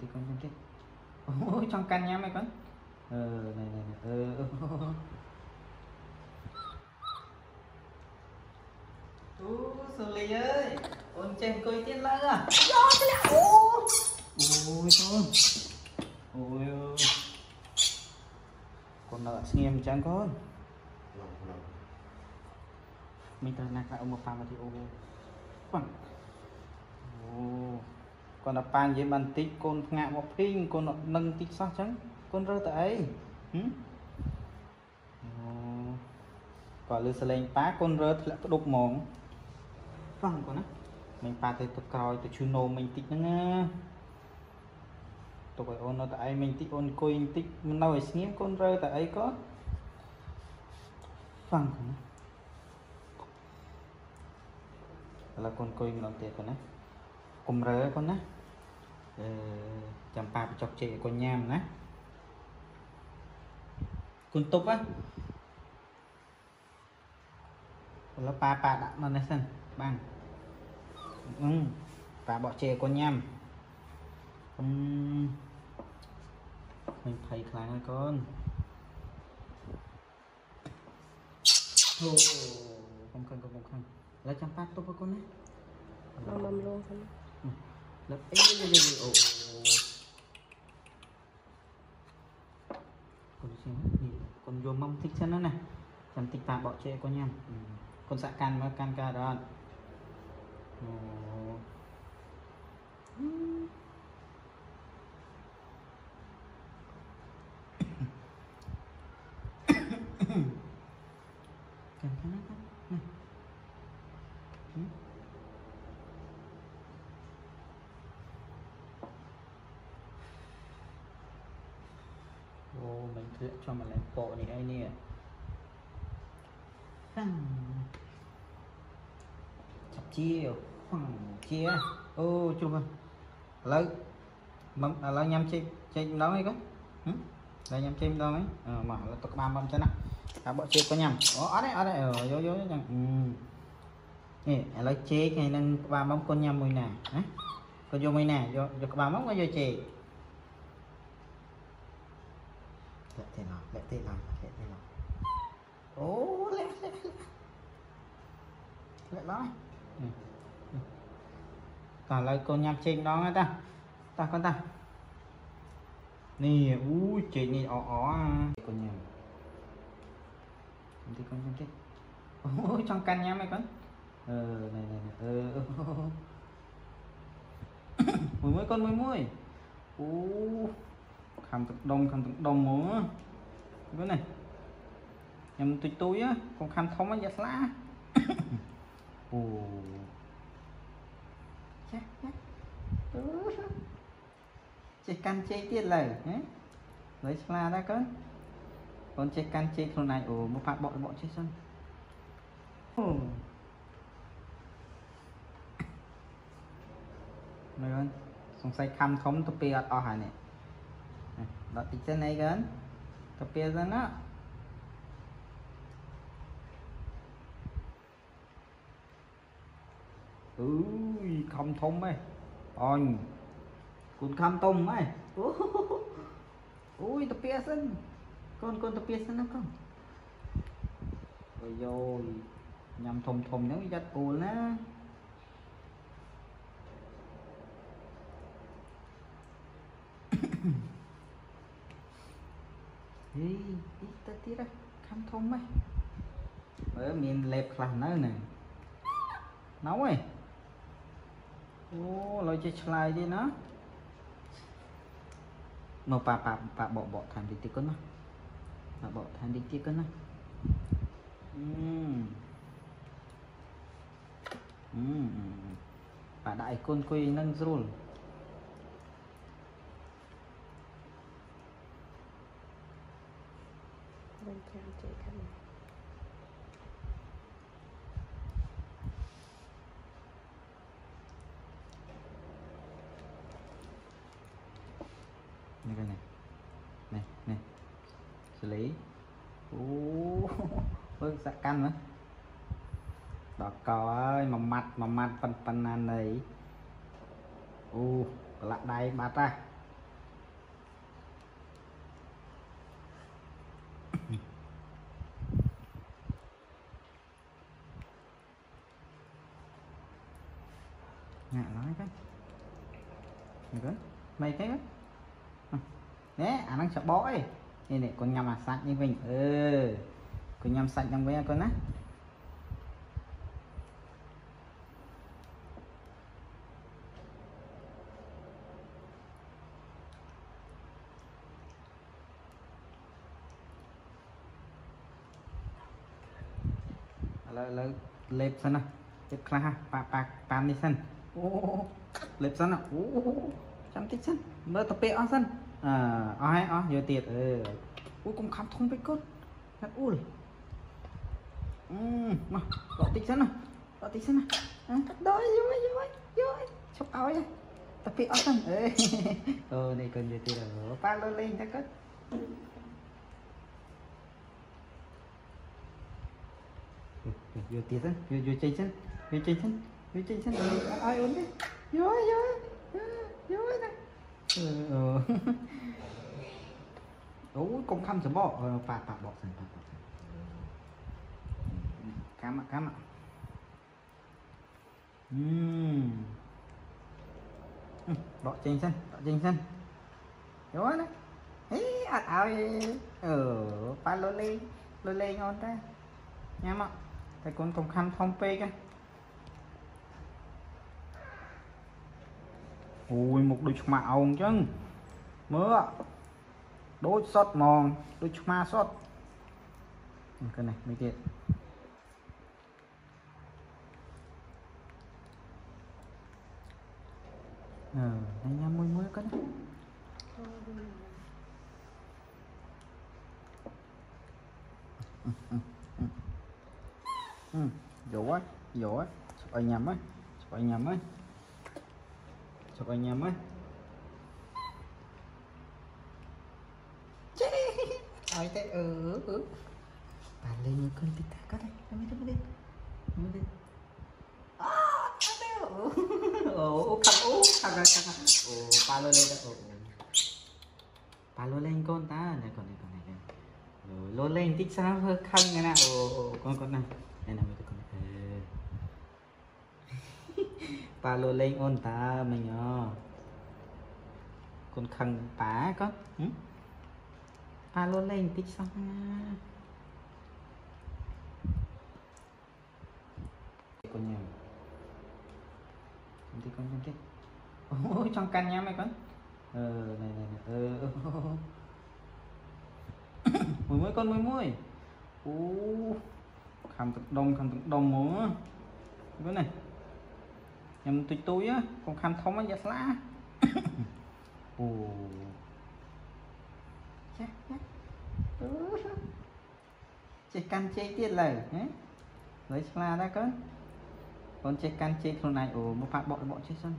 thì con không thích. Ôi trong căn nha mày con. Này. Sô Lê ơi, ôn chèn coi tiết lắm à. Ôi con. Ôi ơi. Con nợ xin em chẳng con. Mình ta nạc lại ông một phàm thì ô. Con đã pan với bàn tích con ngạ một phim con nâng tích sao trắng con rơi tới còn lưu lên phá con rơi lại đục mồm vâng con á mình phá thì tôi coi tôi chui nô mình tích nữa tôi phải ôn nó tại mình tích ôn coi tích nào ấy nghe con rơi tại ấy có vâng con là con coi mình làm tiền con á cùng rơi con á chạm pha chọc chệ con nham á con túc á là pa đã nó nè sân bằng và bỏ chè con nham mình thấy khá là con không là chạm pha túc với con á mầm luôn thôi lập ồ con vô mâm thích chân nó này làm tịch tà bỏ chê con nhầm con dạ can mà can ca đó cho mà làm bộ này ai nè chọc chiêu chia ô chụp à lấy mắm là nhâm chim đó mấy con là nhâm chim đâu mấy mà là tập ba mâm cho nó à bọn chê có nhầm ở đây vô nhầm nè lấy chế này nên ba mắm con nhầm mùi nè con vô mùi nè vô ba mắm con vô chê lẹ thế nào ô lẹ lắm cả lời con nhạc trên đó nghe ta con ta nè u chị nè ó con nhầm thì con không chết ôi trong căn nha mày con này mũi con mũi u khám tụng đông múa cái này nhầm tụi tôi á còn khám thông á giặt lá ồ chị can chê tiết lời lấy la ra cơ con chị can chê con này ồ một phạt bọn chết xong này con xong say khám thông tôi bia ở hải này đó tí chân này gần tập bia ra nó ui không thông ấy ôi cũng không thông ấy ui tập bia sân con tập bia sân nó không rồi nhằm thông nếu dắt cô nữa đi ta tí ra khám thông ấy ở miền lẹp là nơi này nấu ấy ô lôi chơi slide đi nó mà bà bỏ thằng đi tí con nó bà bỏ thằng đi tí con nó bà đại con quê nâng rồi này xử lý ôi dạ căn nữa đó coi mà mặt phần này lại đây bát ra Nah, kan? Mày thấy đấy. Đấy, anh đang sợ bó đi. Nên này con nhầm mà sạch như mình. Ừ. Con nhầm sạch trong với con á. Lệp sân à, lệp kha, pan đi sân, lệp sân à, chăm tích sân, mơ tập bẹ sân, ai ó nhiều tiệt, ui cũng khám thông với cốt, thật ui, mà gọi tích sân à, đói vui, chọc áo vậy, tập bẹ sân, này còn nhiều tiệt rồi, pan lên lên chắc cốt. Vô tiệt chân, vô chơi chân, vô chơi chân, ai uống đi, vô này, cũng khăm sờ bỏ, phạt bỏ sần, cám ạ, đọ chân, vô này, ấy ăn áo, phạt lôi lê ngon ta, nha mọi. Thầy con không khăn thông phê kìa. Ui, một đôi chục mạ ông chân. Mưa đôi sót mòn, đôi chục mạ sót. Cái này, mấy kia. Này nha, môi cái đó. Dỗ á, sụp ở nhầm á, chết, ai thế bà lên như con tí ta có đây, nó mới đi, bà lên con ta, này lô lên tích sao hơi khăn này nè, con này, đây bà lô lên ôn ta mình con khăn bá có bà lô lên tích xong con nhầm con tích ôi trong căn nha mày con này mùi con khăn thật đông múa cái này nhầm tụi tôi á còn khăn thông á giặt lá chạy can chạy tiết lời lấy lá ra con chạy can chạy thằng này một phát bọn chạy xong